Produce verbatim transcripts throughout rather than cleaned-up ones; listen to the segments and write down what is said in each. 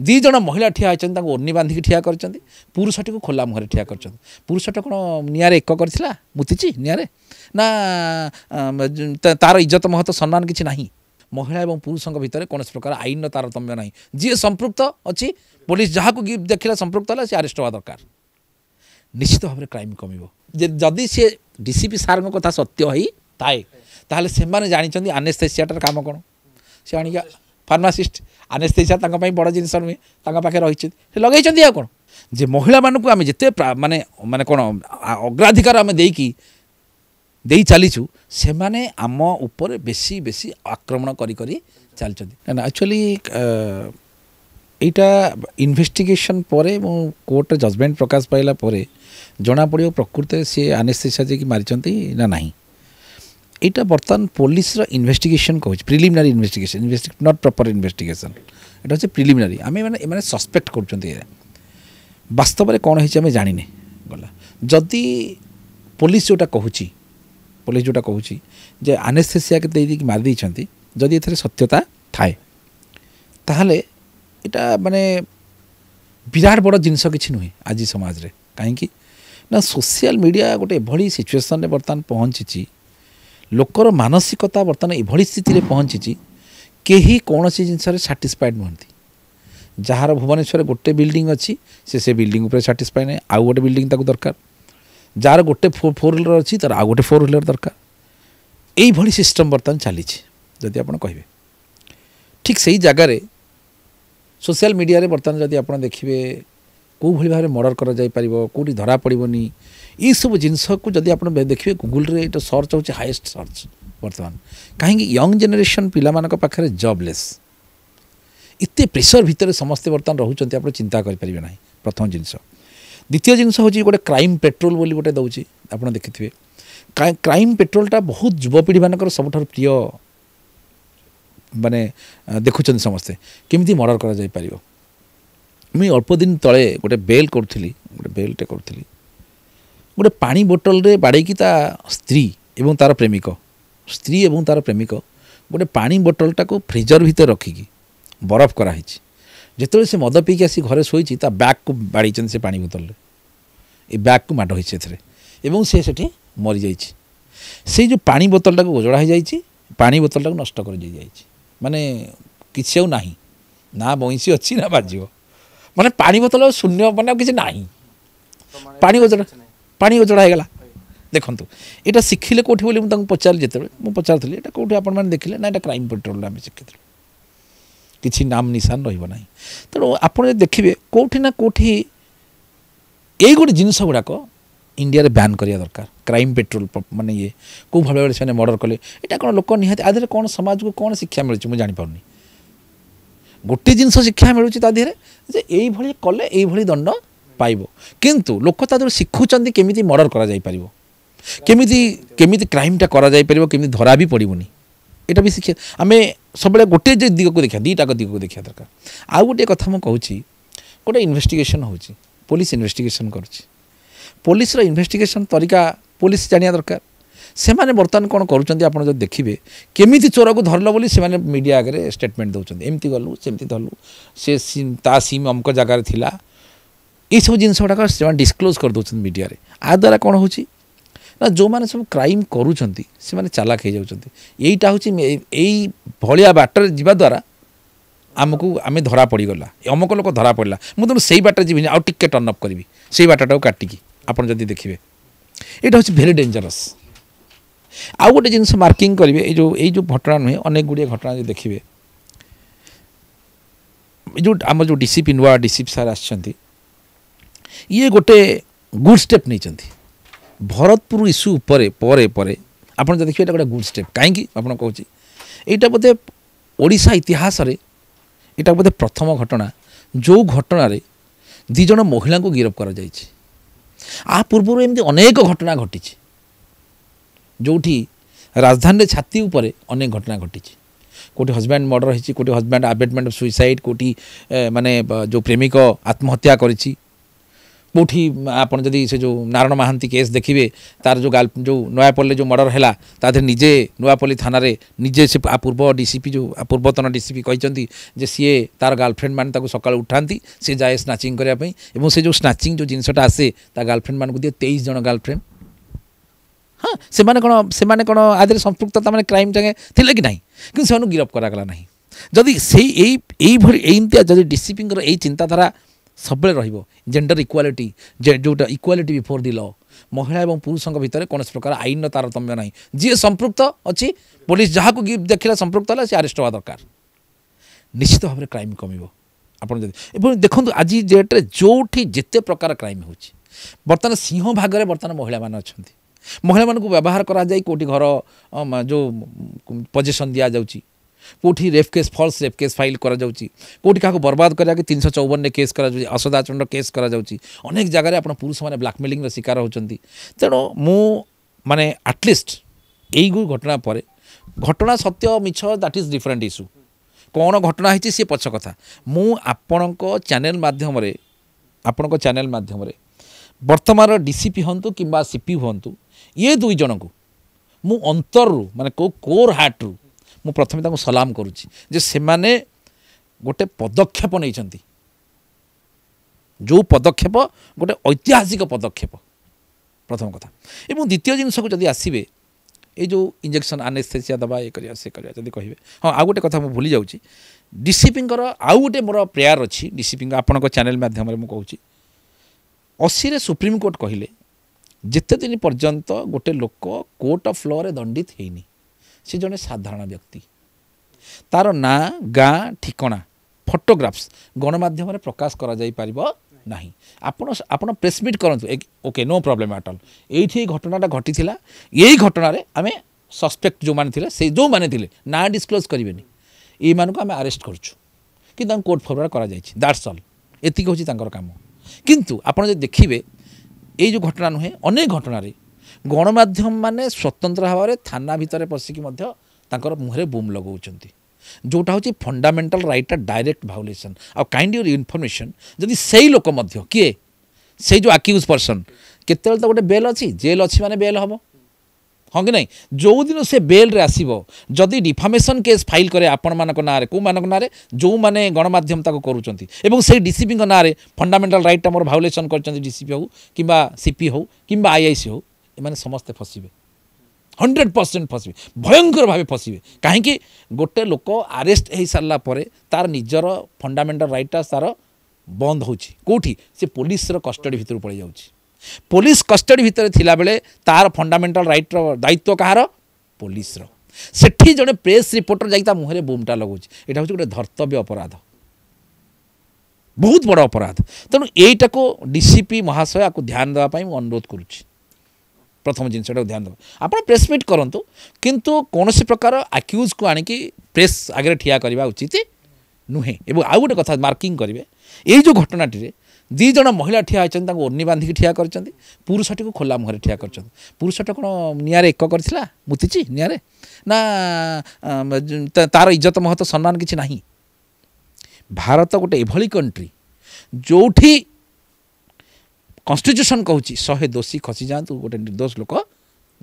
These महिला ठिया होती ओर्णी बांधिक ठिया करती पुरुषटी को खोला मुहर ठिया कर पुरुषटा कौन निआरे एक करता मुतीची निआरे ना तार इज्जत महत्व सम्मान किसी ना महिला और पुरुष भितर कौन प्रकार आईन तारतम्य ना जी संपृक्त अच्छी पुलिस जहाँ को देखा संपृक्त है सी आरेस्ट होगा दरकार निश्चित भाव में क्राइम कम जदि सी डीसीपी सार कथा सत्य थाए ताल से जानते आनेस्थेसियाटार काम कौन सी आणिक फार्मासीस्ट आनेस्थेसिया बड़ जिनस नुहे रही लगे कौन जे महिला मानक आम जिते मानने मानने कौन अग्राधिकार आम देकी दे चलीचु से माने आम उपर बेसी बेसी आक्रमण करी करी चलचंदी ना एक्चुअली एटा इन्वेस्टिगेशन परे मो कोर्ट जजमेंट प्रकाश पाइला परे जना पड़ियो प्रकृत से आनेस्थेसिया जे कि मारिचंती ना नाही एटा बर्तमान पुलिस रा इन्वेस्टिगेशन कहूँ preliminary investigation not proper investigation एटा से प्रिलिमिनारी आमे माने माने सस्पेक्ट करचंती वास्तव में कौन होइछ आमे जानिने गला जदि पुलिस जोटा कहूची पुलिस जोटा कहूची जे आनेस्थेसिया के दे कि मारि दैछंती जदि एथरे सत्यता थाए ताहले एटा माने विराट बड़ जिनिस किछि नुहे आज समाज रे काहेकि ना सोशल मीडिया गोटे एभली सिचुएशन रे बर्तमान पहुँची लोकर मानसिकता बर्तमान एभली स्थिति में पहुँची केही कौन जिनसे साटिस्फाइड नुहति जार भुवनेश्वर गोटे बिल्डिंग अच्छी से से बिल्डिंग उपर साटिस्फाइड ना आउ गोटे बिल्डिंग ताकू दरकार जार गोटे फोर फोर व्हीलर अच्छी तर आउ गोटे फोर व्हीलर दरकार यही सिस्टम बर्तमान चली जदि आप कहे ठीक से ही जगार सोशल मीडिया बर्तमान जदि आप देखिए कौ भाई भाव में मर्डर कर कौटी धरा पड़ोनी यूब जिनस को जब आप देखिए गूगल रे ये सर्च हूँ हाएस्ट सर्च बर्तमान कहीं यंग जेनेरेशन पिला पाखे जॉबलेस इतने प्रेसर भितर समस्ते बर्तमान रोच आप चिंता करें ना प्रथम जिनस द्वितीय जिनस हूँ गोटे क्राइम पेट्रोल बोली गोटे दौर आप देखिए क्राइम पेट्रोलटा बहुत युवपीढ़ी मानक सबुठ प्रिय माने देखुं समस्ते केमी मर्डर कर मुई अल्प दिन तले गोटे बेल करी गोटे बेलटे करी गोटे पानी बोतल रे बाड़े की ता स्त्री एवं तार प्रेमिक स्त्री एवं तार प्रेमिक गोटे पानी बोतलटा को फ्रीजर भितर रखिकी बरफ कराई जिते से मद पीक आसी घरे शोची ता बैग को बाड़ी से पानी बोतल ये बैग को माड़ होती एवं से सेठी मरी जाइए से जो पानी बोतलटा को गोजड़ा हो जाइए पानी बोतलटा को नष्ट कर दी जाइए माने किसी आउ नाही ना बंशी अच्छी ना बाजिब माने पानी बोतल शून्य माने किसी ना पानी गोजड़ा पानी गोजड़ा होगा देखूँ यहाँ शिखिले कौटी बोली मुझे पचारे जिते मुझे पचारी यहाँ कौटे आप देखिले ना ये क्राइम पेट्रोल आम शिखिल किसी नाम निशान रहा तेणु आप देखिए कौटी ना कौटी ये गोटे जिनस गुड़ाक इंडिया बैन करिया दरकार क्राइम पेट्रोल माने ये कौ भाव से मर्डर कले ये कौन लोक निहाती आधे कौन समाज को कौन शिक्षा मिलूँ मुझे जापार गोटे जिनस शिक्षा मिलूँ ता देहर जे यही कले यही दंड पाइब किंतु लोक तादर शिखुचंदी केमिति मर्डर करा जाई परिवो केमिति केमिति क्राइमटा करा जाई परिवो केमिति धरा भी पड़िबोनी एटा भी शिक्षा आमे सबले गोटे जे दिग को देखिया दीटा को दिग को देखिया दरकार आ गोटे कथा म कहूची गोटे इन्वेस्टिगेशन होची पुलिस इन्वेस्टिगेशन करची पुलिस रो इन्वेस्टिगेशन तरीका पुलिस जानिया दरकार से माने वर्तमान कोन करूचंदी आपण जो देखिबे केमिति चोर को धरलो बोली से माने मीडिया आगे स्टेटमेंट दउचंदी एम्ति गलु सेम्ति धरलु से ता सीम अमक जगह रे थिला ये सब जिनस गुड़ाक से डिस्क्लोज कर दौरान मीडिया रे आ द्वारा कौन हो ना जो माने सब क्राइम करूँगी से माने चालाक हो जाऊँच यहीटा हूँ यही भाया बाटर जावा द्वारा आमको आम धरा पड़गला अमुक लोक धरा पड़ा मुझे तुम से बाटर जीवन आउ टे टर्न अफ करी से बाटा काटिकी आप जब देखिए यहाँ हूँ भेरी डेंजरस आउ गोटे जिनस मार्किंग करेंगे ये जो घटना नुहे अनेक गुड़िया घटना जो देखिए जो आम जो डीसीपी नुआ डीसीपी सार आसछंती ये गोटे गुड स्टेप नहीं भरतपुर इश्यू पर आप देखिए गोटे गुड स्टेप कहीं कौच ये बोधे ओडिशा इतिहास रे यहाँ बोधे प्रथम घटना जो घटना रे दीज महिला को गिरफ्त करा जाय छि आ पूर्व एमती अनेक घटना घटी जो राजधानी छाती उपर अनेक घटना घटी कोटी हजबैंड मर्डर होती कोटी हजबैंड अबेटमेंट ऑफ सुसाइड कोटी माने जो प्रेमिक आत्महत्या कर कोठी आप से जो नारायण महांती केस देखिए तार जो गाल जो नयापल्ले जो मर्डर है तादे निजे नयापल्ली थाना निजे से पूर्व डीसीपी जो पूर्वतन डीसीपी कहते जे सीए तार गर्लफ्रेंड मैंने सका उठाती सी जाए स्नाचिंग करने से जो स्नाचिंग जो जिनसटा आसे गर्लफ्रेंड मानक दिए तेईस जन गर्लफ्रेंड हाँ से कौन से कौन आदि संपृक्तता मैंने क्राइम जगह थे कि ना कि गिरफ्त करागला ना जदि से जदि डीसीपी यही चिंताधारा सब रहिबो जेंडर इक्वालिटी जोटा इक्वालिटी बिफोर द लॉ महिला एवं पुरुषों भितर कौन प्रकार आईन तारतम्य ना जी संपृक्त अच्छी पुलिस जहाँ को देखा संपृक्त है सी आरेस्ट हवा दरकार निश्चित भाव में क्राइम कम आपड़ी देखो आज डेट्रे जोटी जिते प्रकार क्राइम हो बर्तमान सिंह भाग में बर्तमान महिला मैंने अच्छा महिला मानक व्यवहार कराई कौटी घर जो पोजिशन दि जाऊँगी कोठी rape case false rape case file करा जाउची कोठी काको बर्बाद करा के तीन सौ चौवन केस करा जाउची असदाचरण केस करा जाउची अनेक जगह आपण पुरुष माने ब्लैकमेलिंग रा शिकार होचंती तेणु मु माने एटलिस्ट एई गु घटना परे घटना सत्य मिछ दैट इज डिफरेंट इश्यू कौन घटना होईची से पछ कथा मु आपनको चैनल माध्यम रे आपनको चैनल माध्यम रे वर्तमान डीसीपी हंतु किबा सीपी हंतु ये दुई जन को मु अंतर रु माने को कोर हार्ट रु मु प्रथमे ताको सलाम करुची जे सेमाने गोटे पदक्षेप नैचंती जो पदक्षेप गोटे ऐतिहासिक पदक्षेप प्रथम कथा एवं द्वितीय जिनस को जदि आसीबे ए जो इंजेक्शन आनेस्थेसिया दबा ये करिया से करिया जदि कहिबे हां आ गोटे कथा मु भूली जाउची डीसीपी कर आ गोटे मोर प्रेयर अछि डीसीपी आपन को चैनल माध्यम रे मु कहउची अस्सी रे सुप्रीम कोर्ट कहिले जत्ते दिन पर्यंत गोटे लोक कोर्ट ऑफ लॉ रे दंडित हेनी से जड़े साधारण व्यक्ति तार ना गाँ ठिकना फोटोग्राफ्स गणमाध्यम प्रकाश करा जाई पारिबो नाही आपण आपण प्रेस मीट करंतु okay no problem at all एठी घटनाटा घटी थिला एही घटना रे आमे सस्पेक्ट जो माने थिले से जो माने थिले ना डिस्क्लोज करिवेनी ए मानको आमे अरेस्ट करछु कि तां कोर्ट फॉरवर्ड करा जाईछि दैट्स ऑल एतिक होछि तांकर काम किंतु आपण जे देखिबे ए जो घटना नहे अनेक घटना रे गणमाध्यम माने स्वतंत्र भाव में थाना भितर पशिकी मुहरे बुम लगाउछंती जोटा होची fundamental right direct violation a kind of information जदि सेही लोक मध्य किए से जो आक्यूज पर्सन केतल तो गोटे बेल अच्छी जेल अच्छी माने बेल हम हाँ कि ना जो दिन से बेल रे आसीबो जदि डिफामेशन केस फाइल करे आपण मानक ना रे को मानक ना रे जो माने गणमाध्यम ताको करूचंती एवं से डीसीपी ना रे फंडामेंटल राइट हमर वायोलेशन करचंती डीसीपी हो किबा सीपी हो किबा आईआईसी हो इमाने समस्ते फसबे हंड्रेड परसेंट फसबे भयंकर भाव फसबे कहीं गोटे लोक आरेस्ट हो सारा तार निजर फंडामेंटल राइट तार बंद होची कोठी से पुलिस कस्टडी भितर पड़ जाउची पुलिस कस्टडी भितर थिला बेले तार फंडामेंटल राइट दायित्व कहार पुलिस सेठी जड़े प्रेस रिपोर्टर जाता मुहरे बुमटा लगुच ये गोटे धर्तव्य अपराध बहुत बड़ अपराध तेणु यहीटा को डीसीपी महाशय आपको ध्यान देवाई अनुरोध करुच्ची प्रथम जिनसा ध्यान देव आप प्रेस मीट करूँ किंतु कौन सी प्रकार आक्यूज को आनिकी प्रेस आगे ठिया करवा उचित नुहे एवं आउ गोटे कथा मार्किंग करेंगे ये जो घटनाटी दीज महिला ठिया होती ओर्णी बांधिकी ठिया कर पुरुषटी को खोला मुहर ठिया कर पुरुषटा कौन निआरे एक कर मुतीची निआरे ना तार इज्जत महत्व सम्मान किसी ना भारत गोटे एभली कंट्री जोठी कॉन्स्टिट्यूशन कहूँ शहे दोषी खसी जातु गोटे निर्दोष लोक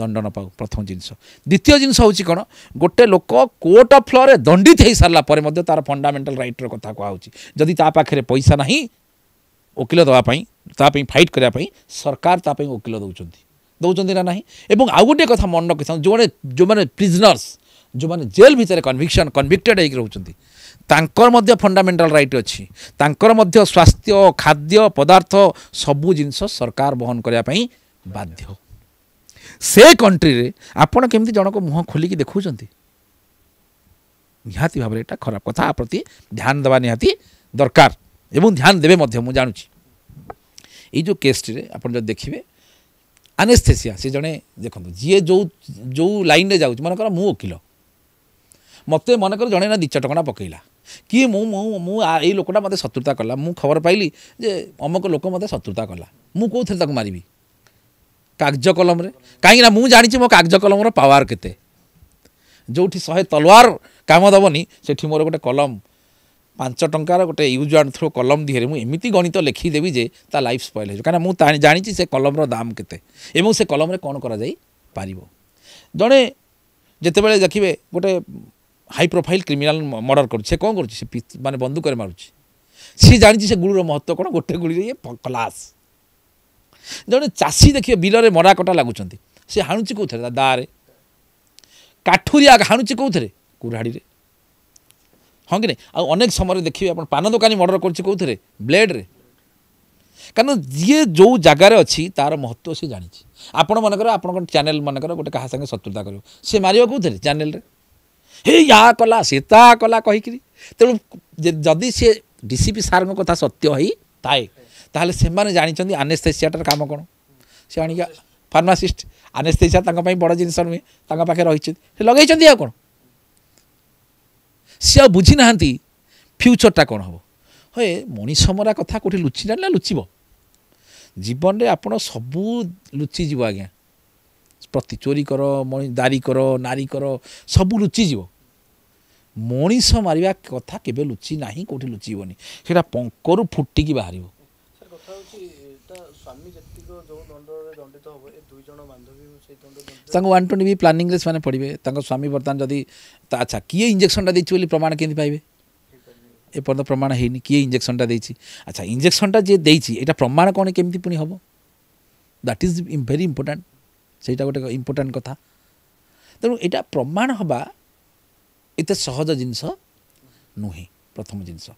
दंड न पाऊ प्रथम जिनस द्वितीय जिनस हूँ कौन गोटे लोक कोर्ट ऑफ लॉ रे दंडित हो सारापर तार फंडामेंटल राइट रो कथा कहूँ जदि ता पाखे पैसा ना वकिल दवापाई ताप फाइट करने सरकार तापाई वकिल दौरान दौरान ना और आउ गोटे कथा मन रखी था जो जो मैंने प्रिजनर्स जो मैंने जेल भितर कन्विक्शन कन्विक्टेड होकर रोचंती तांकर मध्य फंडामेंटल राइट अच्छी तांकर मध्य स्वास्थ्य खाद्य पदार्थ सबू जिनस सरकार बहन करने बाध्य से कंट्री रे आपण केमती जनक मुह खोलिकी देखुचंती निहाती भाव एटा खराब कथा प्रति ध्यान देवा निहाती दरकार एवं ध्यान देवे मध्य मु जानुची ए जो केस रे आपण जो देखिबे आनेस्थेसिया से जने देखंतु जी जो जो लाइन रे जाउ मन कर मु वकिल मत मन कर जड़े ना दी चटकना पकईला किए मु लोकटा मत शत्रुता कला मु खबर पाइली जे अमुक लोक मत शत्रुता कला मु कौन ताको मारिबी कागज कलम रे कहीं मु जानी मो कागज कलम पावर केते जोठी शहे तलवार काम दबनी सेठी मोर गोटे कलम पांच टंकार गोटे यूज एंड थ्रो कलम दिहे मुझे एमती गणित लिखीदेवी जे ता लाइफ स्पॉइल हो कहीं मुझे जानी से कलम दाम के से कलम में कौन कर जड़े जितेबाला देखिए गोटे हाई प्रोफाइल क्रिमिनाल मर्डर कर कौन कर माने बंदूक मारूँ सी जानी से गुड़ महत्व कौन गोटे गुड़ी क्लास जड़े चाषी देखिए बिल में मरा कटा लगुंट सी हाणुची कौन थे दारे काठुरिया हाणुची कौन थे कुराड़ी हाँ कि नहीं अनेक समय देखिए आप पान दुकानी मर्डर कर ब्लेड रे कारण जी जो जगार अच्छी तार महत्व सी जानी आपण मनकर आपण चैनल मनकर गोटे क्या सागे शत्रुता कर सी मारे कौन थे चैनल रे हे या कला से ता कला कहीकि तेणु जदि सी डीसीपी सार कथा सत्य ही थाए ताल से जानी आनेस्थेसियाटार काम कौन सी आणी फार्मासीस्ट आनेस्थेसिया बड़ जिनस नुहे पाखे रही लगे आ कौन सी आ बुझी ना फ्यूचरटा कौन हम हे मनीष मरा कथा कौटी लुचि ना लुचिब जीवन में आप सबू लुचिज आज्ञा प्रति चोरी कर दारी कर नारी कर सबू लुचिज मनीष मारे कथा के लुचि ना कौटी लुचिबनी से पंकू फुटिकी बाहर वन ट्वेंटी भी प्लानिंग से पढ़े स्वामी बर्तमान जदि अच्छा किए इंजेक्शन दे प्रमाण के पाइबे एपर्त प्रमाण होनी किए इंजेक्शन दे अच्छा इंजेक्शन जी देटा प्रमाण कौन केमती पुणी हम दैट इज भेरी इम्पोर्टाट से गोटे इम्पोर्टाट कथा तेणु यहाँ प्रमाण हवा एत सहज जिनस नुहे प्रथम जिनस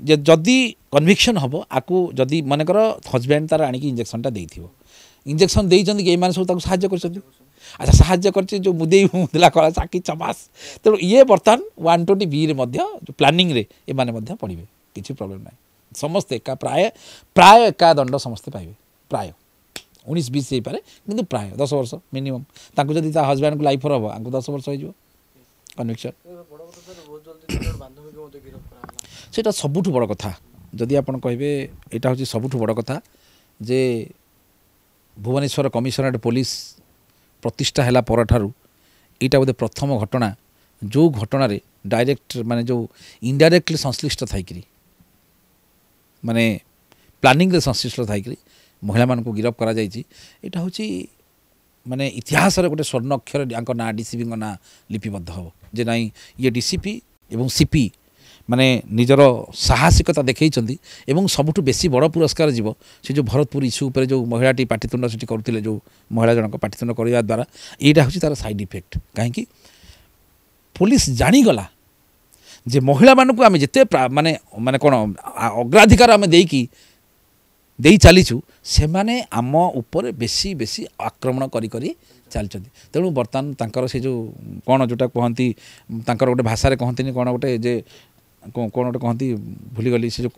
जदि कन्भिक्शन हम आपको जदि मनकर हजबैंड तार आणिक इंजेक्शन दे इंजेक्शन देते कि ये सब सा अच्छा साहय कर जो मुदे मुदला कला चाकी चमास तेणु ये बर्तमान वन ट्वेंटी बी जो प्लानिंग रे ये पढ़े किसी प्रॉब्लम ना समस्ते एका प्राय प्राय एका दंड समस्ते पाइबे प्राय उन्नीस बीस हो पाए कि प्राय दस वर्ष मिनिमम ताकू जदि ता हजबैंड को लाइफर हम आपको दस वर्ष हो कन्विक्शन से सबुठ बड़ कथा जदि आप कहे यहाँ हूँ सबुठ बड़ कथा जे भुवनेश्वर कमिशनरेट पुलिस प्रतिष्ठा है परठारू एटा बोधे प्रथम घटना जो घटना रे डायरेक्ट माने जो इनडायरेक्टली संश्लिष्ट थी माने प्लानिंग रे संश्लिष्ट थी महिला मानक गिरफ्त करा जायछि एटा होछि माने इतिहास गोटे स्वर्ण अक्षर ना डीसीपी ना लिपिबद्ध हो जे नाई ये डीसीपी एवं सीपी माने निजर साहसिकता देखई चंदी एवं सबुठ बेसी बड़ पुरस्कार जीव से जो भरतपुर इश्यू पर जो महिलाटी पाटितुंड से करते जो महिला जनक पाटितुंड करवा द्वारा यहाँ हूँ तार साइड इफेक्ट कहीं पुलिस जानीगला जे महिला मानक आम जिते माने माने कौन अग्राधिकार आम देकी दे चलीचु से माने आम उपर बेसी बेसी आक्रमण करी करी चलते तेणु बर्तमान तांकर से जो कौन जोटा कहती गोटे भाषा कहते कौन गोटे जे कौन गोटे कहती भूलीगली से जो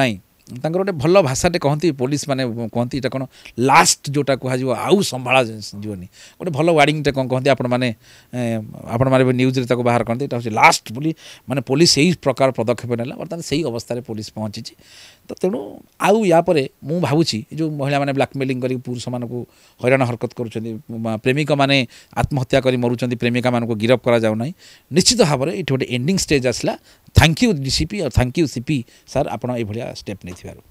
नाई तांकर गोटे भल भाषाटे कहती पुलिस माने कहती इटा कौन लास्ट जोटा कह आउ संभाला जीवनी गोटे भल वार्डिंगटे कौन कहते आपण माने आपण माने न्यूज रे बाहर करते इटा हूँ लास्ट बोली माने पुलिस यही प्रकार पदक्षेप नेला बर्तमान से ही अवस्था पुलिस पहुँची तो तेणु आउ या परे मु भावुची जो महिला माने ब्लैकमेलिंग कर पुरुष मानक हैरान हरकत कर प्रेमिका माने आत्महत्या कर मरुचंदी प्रेमिका मानक गिरफ्त करा जाउ नाही निश्चित भाव में ये गोटे एंडिंग स्टेज आसला थैंक यू डीसीपी और थैंक यू सीपी सर आपण ए भलिया स्टेप नहीं।